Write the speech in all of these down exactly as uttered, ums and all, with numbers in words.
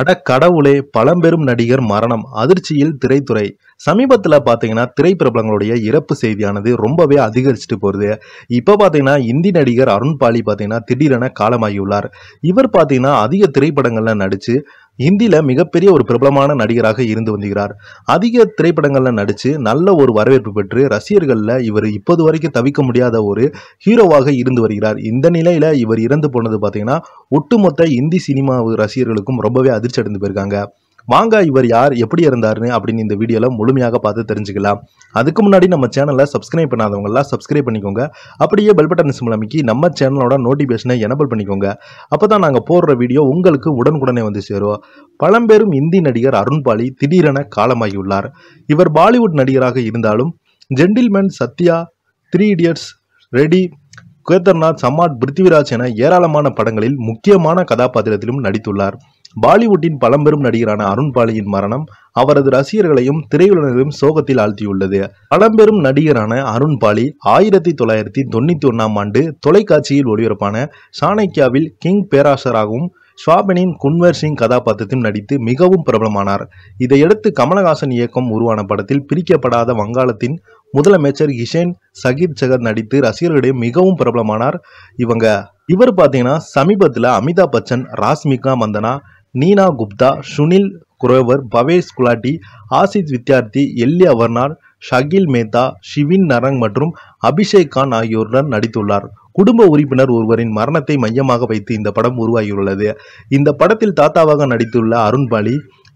அட கடவுளே பழம்பெரும் நடிகர் மரணம் அதிர்ச்சியில் திரைத்துறை சமீபத்தில் பார்த்தீங்கன்னா திரைப்பிரபலங்களுடைய இறப்பு செய்தியானது ரொம்பவே அதிகரிச்சுட்டு போகுது. இப்போ பார்த்தீங்கன்னா இந்தி நடிகர் அருண் பாலி பார்த்தீங்கன்னா திடீரென காலமாகியுள்ளார். இவர் பார்த்தீங்கன்னா அதிக திரைப்படங்களில் நடித்து இந்தியில மிகப்பெரிய ஒரு பிரபலமான நடிகராக இருந்து வந்திருக்கிறார். அதிக திரைப்படங்கள்ல நடிச்சு நல்ல ஒரு வரவேற்பு பெற்று ரசிகர்கள்ல இவர் இப்போது வரைக்கும் தவிக்க முடியாத ஒரு ஹீரோவாக இருந்து வருகிறார். இந்த நிலையில இவர் இறந்து போனது பார்த்தீங்கன்னா ஒட்டுமொத்த இந்தி சினிமா ரசிகர்களுக்கும் ரொம்பவே அதிர்ச்சி அடைந்து போயிருக்காங்க. வாங்க இவர் யார், எப்படி இருந்தாருன்னு அப்படின்னு இந்த வீடியோவில் முழுமையாக பார்த்து தெரிஞ்சுக்கலாம். அதுக்கு முன்னாடி நம்ம சேனலை சப்ஸ்கிரைப் பண்ணாதவங்களாம் சப்ஸ்கிரைப் பண்ணிக்கோங்க. அப்படியே பெல் பட்டன் சிம்பிள் அமைக்கி நம்ம சேனலோட நோட்டிஃபிகேஷனை எனபிள் பண்ணிக்கோங்க. அப்போ தான் நாங்கள் போடுற வீடியோ உங்களுக்கு உடனுக்குடனே வந்து சேரும். பழம்பெரும் இந்தி நடிகர் அருண் பாலி திடீரென காலமாகியுள்ளார். இவர் பாலிவுட் நடிகராக இருந்தாலும் gentleman, Satya, three idiots, ready, Kedarnath, Samrat, Prithviraj என ஏராளமான படங்களில் முக்கியமான கதாபாத்திரத்திலும் நடித்துள்ளார். பாலிவுட்டின் பழம்பெரும் நடிகரான அருண் பாலியின் மரணம் அவரது ரசிகர்களையும் திரையுலகளையும் சோகத்தில் ஆழ்த்தியுள்ளது. பழம்பெரும் நடிகரான அருண் பாலி ஆயிரத்தி தொள்ளாயிரத்தி தொண்ணூற்றி ஒன்றாம் ஆண்டு தொலைக்காட்சியில் ஒளிபரப்பான சாணக்கியாவில் கிங் பேராசராகவும் ஷாபனின் குன்வர் சிங் கதாபாத்திரத்தையும் நடித்து மிகவும் பிரபலமானார். இதையடுத்து கமல்ஹாசன் இயக்கம் உருவான படத்தில் பிரிக்கப்படாத வங்காளத்தின் முதலமைச்சர் கிஷன் சகீர் ஜகத் நடித்து ரசிகர்களிடையே மிகவும் பிரபலமானார். இவங்க இவர் பார்த்தீங்கன்னா சமீபத்தில் அமிதாப் பச்சன், ராஷ்மிகா மந்தனா, नीना गुप्ता, सुनील कुरेवर, भवेश गुलाडी, आशीष विद्यार्थी, एल्लिया वर्नार, शगील मेहता, शिविन नरंग மற்றும் அபிஷேக் கான் ஆகியோருடன் நடித்துள்ளார். குடும்ப உறுப்பினர் ஒருவரின் மரணத்தை மையமாக வைத்து இந்த படம் உருவாகியுள்ளது. இந்த படத்தில் தாத்தாவாக நடித்துள்ள அருண் பாலி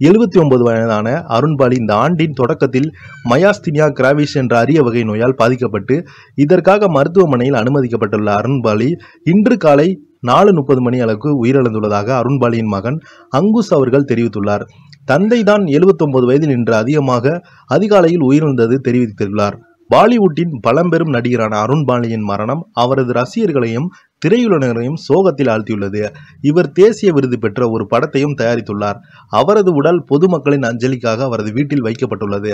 எழுபத்தி ஒன்பது வயதான அருண் பாலி இந்த ஆண்டின் தொடக்கத்தில் மயாஸ்தினியா கிராவிஸ் என்ற அரிய வகை நோயால் பாதிக்கப்பட்டு இதற்காக மருத்துவமனையில் அனுமதிக்கப்பட்டுள்ள அருண் பாலி இன்று காலை நாலு முப்பது மணி அளவுக்கு உயிரிழந்துள்ளதாக அருண்பாலியின் மகன் அங்குஷ் அவர்கள் தெரிவித்துள்ளார். தந்தை தான் எழுபத்தொன்பது வயதில் இன்று அதிகமாக அதிகாலையில் உயிரிழந்தது தெரிவித்துள்ளார். பாலிவுட்டின் பழம்பெரும் நடிகரான அருண் பாலியின் மரணம் அவரது ரசிகர்களையும் திரையுலகரையும் சோகத்தில் ஆழ்த்தியுள்ளது. இவர் தேசிய விருது பெற்ற ஒரு படத்தையும் தயாரித்துள்ளார். அவரது உடல் பொதுமக்களின் அஞ்சலிக்காக அவரது வீட்டில் வைக்கப்பட்டுள்ளது.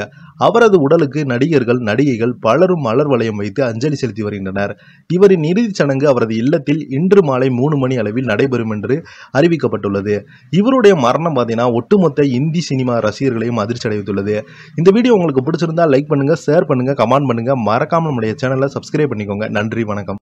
அவரது உடலுக்கு நடிகர்கள், நடிகைகள் பலரும் மலர் வளையம் வைத்து அஞ்சலி செலுத்தி வருகின்றனர். இவரின் இறுதிச் சடங்கு அவரது இல்லத்தில் இன்று மாலை மூணு மணி அளவில் நடைபெறும் என்று அறிவிக்கப்பட்டுள்ளது. இவருடைய மரணம் பார்த்தீங்கன்னா ஒட்டுமொத்த இந்தி சினிமா ரசிகர்களையும் அதிர்ச்சி அடைவித்துள்ளது. இந்த வீடியோ உங்களுக்கு பிடிச்சிருந்தா லைக் பண்ணுங்க, ஷேர் பண்ணுங்க, கமெண்ட் பண்ணுங்க. மறக்காமல் நம்முடைய சேனலை சப்ஸ்கிரைப் பண்ணிக்கோங்க. நன்றி, வணக்கம்.